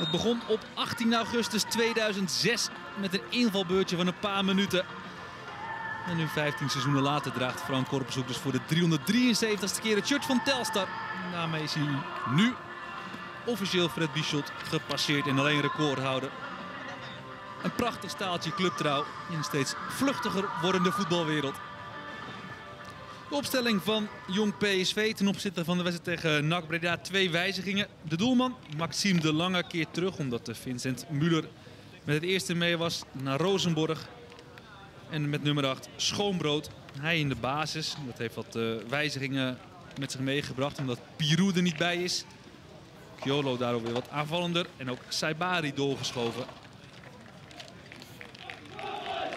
Het begon op 18 augustus 2006 met een invalbeurtje van een paar minuten. En nu 15 seizoenen later draagt Frank Korpershoek dus voor de 373ste keer het shirt van Telstar. En daarmee is hij nu officieel Fred Bichot gepasseerd en alleen recordhouder. Een prachtig staaltje clubtrouw in een steeds vluchtiger wordende voetbalwereld. De opstelling van Jong PSV ten opzichte van de wedstrijd tegen NAC Breda, 2 wijzigingen. De doelman Maxime de Lange keert terug omdat Vincent Muller met het eerste mee was naar Rosenborg. En met nummer 8 Schoonbrood, hij in de basis. Dat heeft wat wijzigingen met zich meegebracht omdat Pirou er niet bij is. Kyolo daarom weer wat aanvallender en ook Saibari doorgeschoven.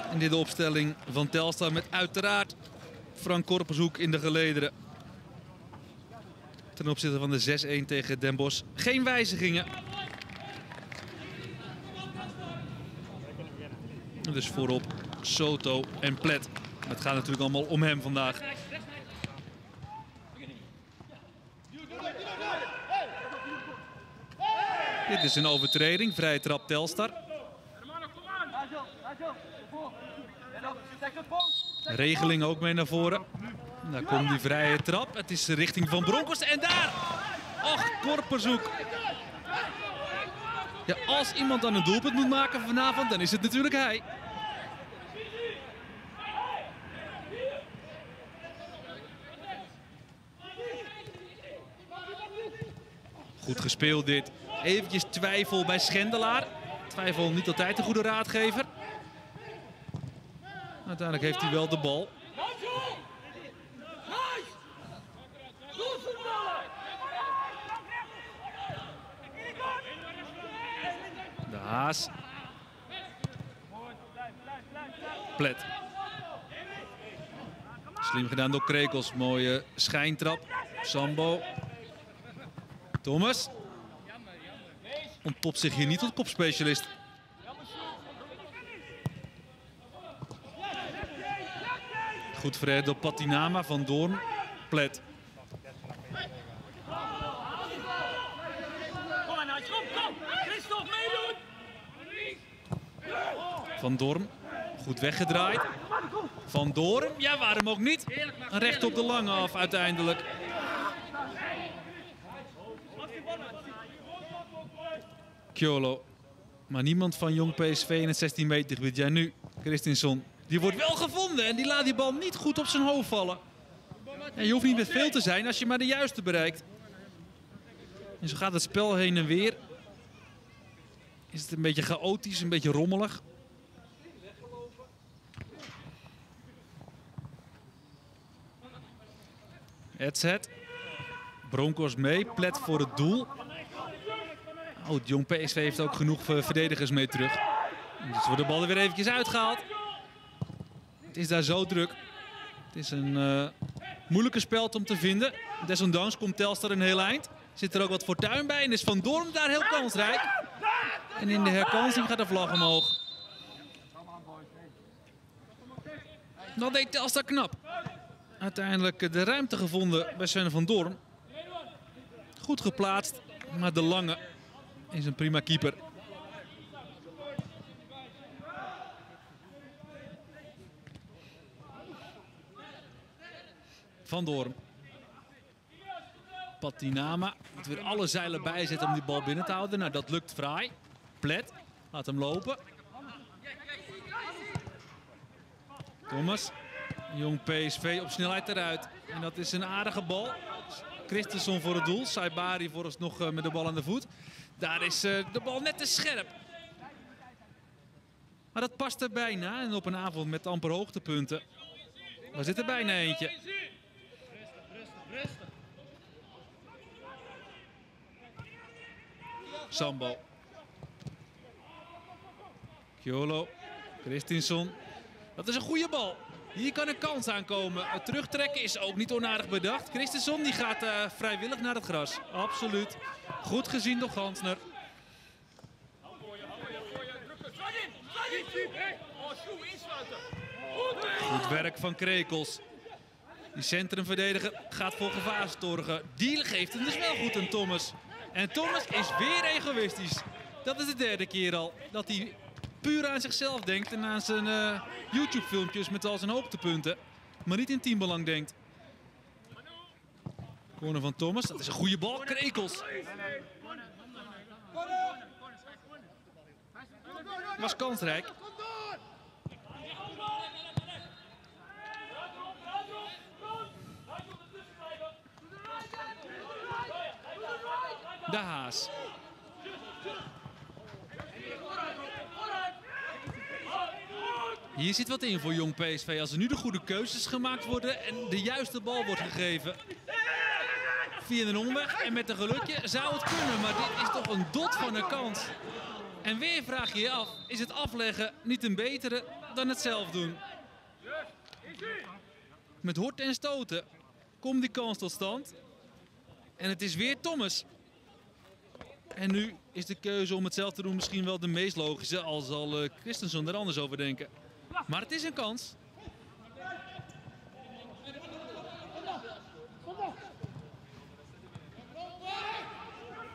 En dit de opstelling van Telstar met uiteraard Frank Korpershoek in de gelederen. Ten opzichte van de 6-1 tegen Den Bosch. Geen wijzigingen. Dus voorop Soto en Plet. Het gaat natuurlijk allemaal om hem vandaag. Dit is een overtreding. Vrije trap Telstar. Regeling ook mee naar voren. Daar komt die vrije trap. Het is richting Van Bronckhorst. En daar! Ach, Korpershoek. Ja, als iemand dan een doelpunt moet maken vanavond, dan is het natuurlijk hij. Goed gespeeld dit. Eventjes twijfel bij Schendelaar. Twijfel niet altijd een goede raadgever. Uiteindelijk heeft hij wel de bal. De Haas. Plet. Slim gedaan door Krekels. Mooie schijntrap. Sambo. Thomas. Ontpopt zich hier niet tot kopspecialist. Goed verdedigd door Patinama, Van Doorn, Plet. Van Doorn, goed weggedraaid. Van Doorn, ja, waarom ook niet? Recht op de lange af uiteindelijk. Kyolo, maar niemand van Jong PSV in het 16 meter gebied. Ja, nu Christensen. Die wordt wel gevonden en die laat die bal niet goed op zijn hoofd vallen. En je hoeft niet met veel te zijn als je maar de juiste bereikt. En zo gaat het spel heen en weer. Is het een beetje chaotisch, een beetje rommelig. Edzet. Bronckhorst mee, Plet voor het doel. Oh, het Jong PSV heeft ook genoeg verdedigers mee terug. Dus wordt de bal er weer eventjes uitgehaald. Het is daar zo druk. Het is een moeilijke spel om te vinden. Desondanks komt Telstar een heel eind. Zit er ook wat fortuin bij en is Van Doorn daar heel kansrijk. En in de herkansing gaat de vlag omhoog. Dat deed Telstar knap. Uiteindelijk de ruimte gevonden bij Sven Van Doorn. Goed geplaatst, maar de Lange is een prima keeper. Van Doorn. Patinama moet weer alle zeilen bijzetten om die bal binnen te houden. Nou, dat lukt fraai. Plet laat hem lopen. Thomas. Jong PSV op snelheid eruit. En dat is een aardige bal. Christensen voor het doel. Saibari vooralsnog met de bal aan de voet. Daar is de bal net te scherp. Maar dat past er bijna. En op een avond met amper hoogtepunten. Daar zit er bijna eentje. Sambo. Kyolo. Christensen. Dat is een goede bal. Hier kan een kans aankomen. Het terugtrekken is ook niet onaardig bedacht. Christensen die gaat vrijwillig naar het gras. Absoluut. Goed gezien door Gansner. Goed werk van Krekels. Die centrumverdediger gaat voor gevaar zorgen. Die geeft hem dus wel goed aan Thomas. En Thomas is weer egoïstisch. Dat is de derde keer al dat hij puur aan zichzelf denkt en aan zijn YouTube-filmpjes met al zijn hoogtepunten. Maar niet in teambelang denkt. Corner van Thomas, dat is een goede bal. Krekels. Was kansrijk. De Haas. Hier zit wat in voor Jong PSV. Als er nu de goede keuzes gemaakt worden en de juiste bal wordt gegeven. Via een omweg en met een gelukje zou het kunnen. Maar dit is toch een dot van een kans. En weer vraag je je af, is het afleggen niet een betere dan het zelf doen? Met horten en stoten komt die kans tot stand. En het is weer Thomas. En nu is de keuze om het zelf te doen misschien wel de meest logische, al zal Christensen er anders over denken. Maar het is een kans.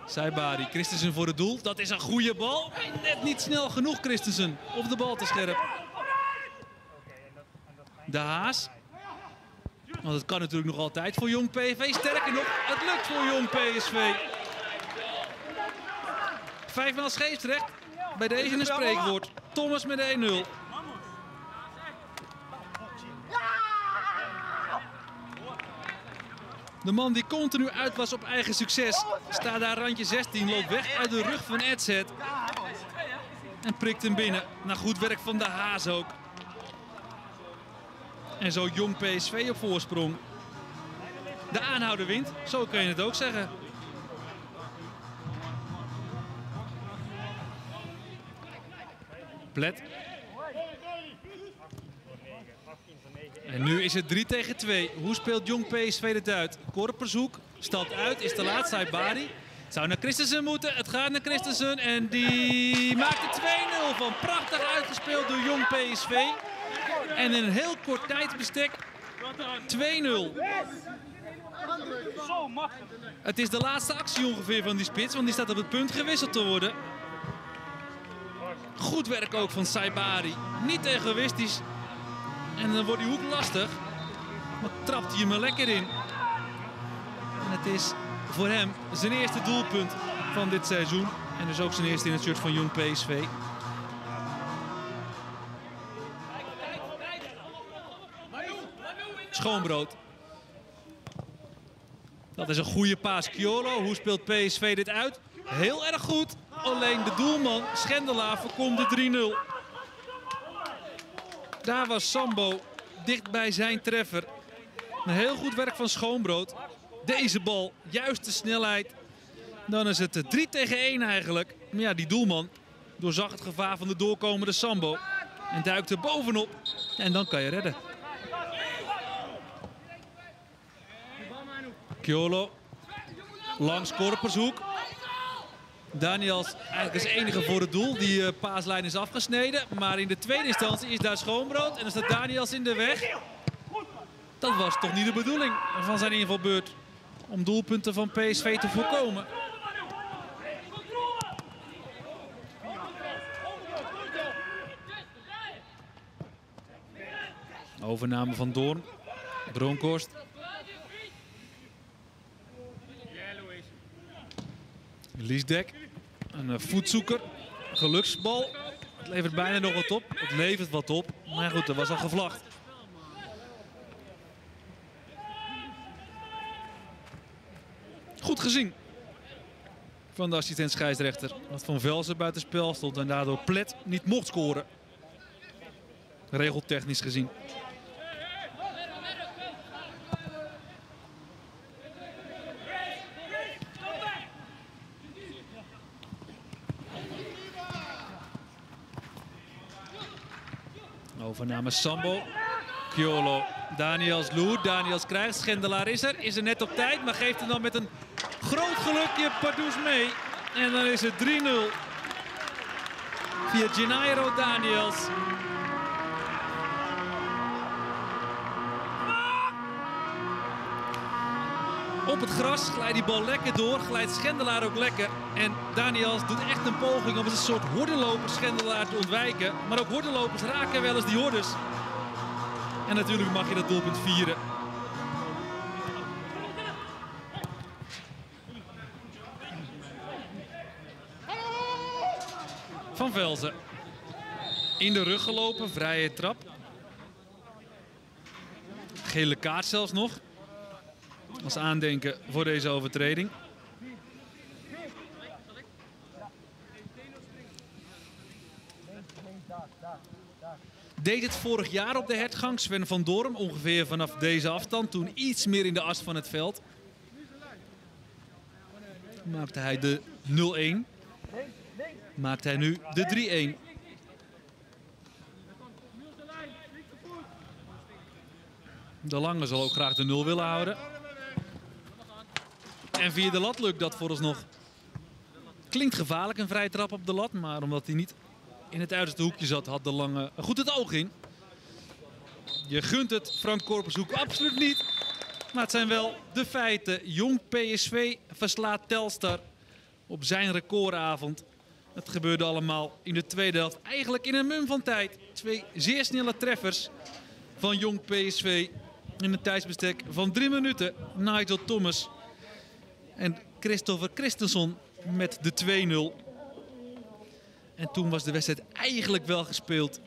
Saibari, Christensen voor het doel. Dat is een goede bal. Net niet snel genoeg Christensen. Of de bal te scherp. De Haas. Want het kan natuurlijk nog altijd voor Jong PSV. Sterker nog, het lukt voor Jong PSV. 5-0 scheepsrecht. Bij deze een spreekwoord. Thomas met 1-0. De man die continu uit was op eigen succes. Staat daar randje 16, loopt weg uit de rug van Edzet. En prikt hem binnen. Na goed werk van de Haas ook. En zo Jong PSV op voorsprong. De aanhouder wint, zo kan je het ook zeggen. Plet. En nu is het 3-2. Hoe speelt Jong PSV dit uit? Korpershoek stapt uit, is te laat. Saibari zou naar Christensen moeten. Het gaat naar Christensen en die maakt de 2-0 van. Prachtig uitgespeeld door Jong PSV. En in een heel kort tijdsbestek 2-0. Het is de laatste actie ongeveer van die spits, want die staat op het punt gewisseld te worden. Goed werk ook van Saibari. Niet egoïstisch. En dan wordt die hoek lastig. Maar trapt hij hem er lekker in. En het is voor hem zijn eerste doelpunt van dit seizoen. En dus ook zijn eerste in het shirt van Jong PSV. Schoonbrood. Dat is een goede paas. Kyolo, hoe speelt PSV dit uit? Heel erg goed. Alleen de doelman Schendelaar voorkomt de 3-0. Daar was Sambo dicht bij zijn treffer. Een heel goed werk van Schoonbrood. Deze bal, juist de snelheid. Dan is het 3-1 eigenlijk. Maar ja, die doelman doorzag het gevaar van de doorkomende Sambo. En duikt er bovenop. En dan kan je redden. Kyolo. Langs Korpershoek. Daniels eigenlijk is de enige voor het doel. Die paaslijn is afgesneden. Maar in de tweede instantie is daar Schoonbrood. En dan staat Daniels in de weg. Dat was toch niet de bedoeling van zijn invalbeurt. Om doelpunten van PSV te voorkomen. Overname van Doorn. Bronckhorst. Liesdek, een voetzoeker, geluksbal. Het levert bijna nog wat op. Het levert wat op, maar goed, er was al gevlacht. Goed gezien van de assistent scheidsrechter. Dat Van Velsen buitenspel stond en daardoor Plet niet mocht scoren. Regeltechnisch gezien. Overname Sambo, Kyolo, Daniels Loer, Daniels krijgt, Schendelaar is er net op tijd, maar geeft hem dan met een groot gelukje Pardoes mee. En dan is het 3-0 via Gennaro Daniels. op het gras. Glijdt die bal lekker door. Glijdt Schendelaar ook lekker. En Daniels doet echt een poging om een soort hordenloper Schendelaar te ontwijken. Maar ook hordenlopers raken wel eens die hordes. En natuurlijk mag je dat doelpunt vieren. Van Velsen. In de rug gelopen, vrije trap. Gele kaart zelfs nog. Als aandenken voor deze overtreding. Deed het vorig jaar op de hertgang, Sven van Doorn, ongeveer vanaf deze afstand. Toen iets meer in de as van het veld. Maakte hij de 0-1. Maakt hij nu de 3-1. De Lange zal ook graag de 0 willen houden. En via de lat lukt dat vooralsnog. Klinkt gevaarlijk, een vrije trap op de lat. Maar omdat hij niet in het uiterste hoekje zat, had De Lange goed het oog in. Je gunt het Frank Korpershoek absoluut niet. Maar het zijn wel de feiten. Jong PSV verslaat Telstar op zijn recordavond. Het gebeurde allemaal in de tweede helft. Eigenlijk in een mum van tijd. 2 zeer snelle treffers van Jong PSV. In een tijdsbestek van 3 minuten. Nigel Thomas en Christopher Christensen met de 2-0. En toen was de wedstrijd eigenlijk wel gespeeld.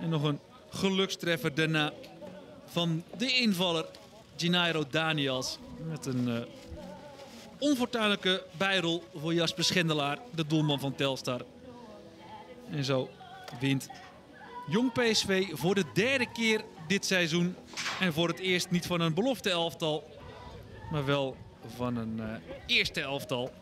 En nog een gelukstreffer daarna van de invaller Gennaro Daniels. Met een onfortuinlijke bijrol voor Jasper Schendelaar, de doelman van Telstar. En zo wint Jong PSV voor de 3e keer dit seizoen. En voor het eerst niet van een belofte elftal, maar wel van een eerste elftal.